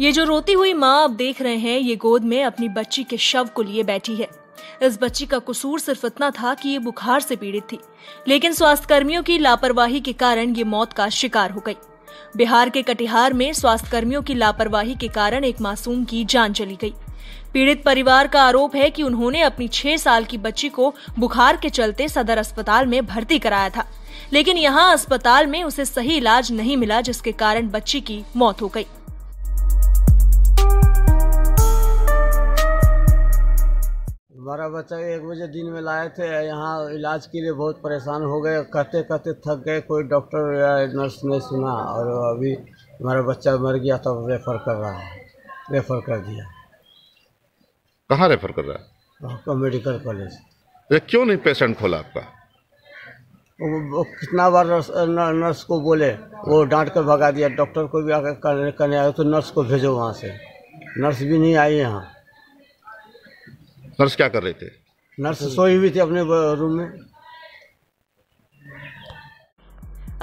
ये जो रोती हुई माँ आप देख रहे हैं, ये गोद में अपनी बच्ची के शव को लिए बैठी है। इस बच्ची का कसूर सिर्फ इतना था कि ये बुखार से पीड़ित थी, लेकिन स्वास्थ्यकर्मियों की लापरवाही के कारण ये मौत का शिकार हो गई। बिहार के कटिहार में स्वास्थ्यकर्मियों की लापरवाही के कारण एक मासूम की जान चली गई। पीड़ित परिवार का आरोप है कि उन्होंने अपनी 6 साल की बच्ची को बुखार के चलते सदर अस्पताल में भर्ती कराया था, लेकिन यहां अस्पताल में उसे सही इलाज नहीं मिला, जिसके कारण बच्ची की मौत हो गई। हमारा बच्चा 1 बजे दिन में लाए थे, यहाँ इलाज के लिए बहुत परेशान हो गए, कहते कहते थक गए, कोई डॉक्टर या नर्स ने सुना और अभी हमारा बच्चा मर गया, तब तो रेफर कर रहा है, रेफर कर दिया। कहाँ रेफर कर रहा है? आपका मेडिकल कॉलेज। ये क्यों नहीं पेशेंट खोला आपका? वो कितना बार नर्स को बोले, वो डांट कर भगा दिया। डॉक्टर को भी आकर करने आए तो नर्स को भेजो वहाँ से, नर्स भी नहीं आई। यहाँ नर्स क्या कर रहे थे? नर्स सोई हुई थी अपने रूम में।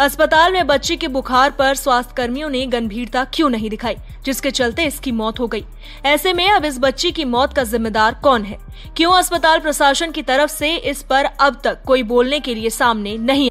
अस्पताल में बच्ची के बुखार पर स्वास्थ्य कर्मियों ने गंभीरता क्यों नहीं दिखाई, जिसके चलते इसकी मौत हो गई। ऐसे में अब इस बच्ची की मौत का जिम्मेदार कौन है? क्यों अस्पताल प्रशासन की तरफ से इस पर अब तक कोई बोलने के लिए सामने नहीं